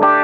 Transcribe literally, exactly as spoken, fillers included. Bye.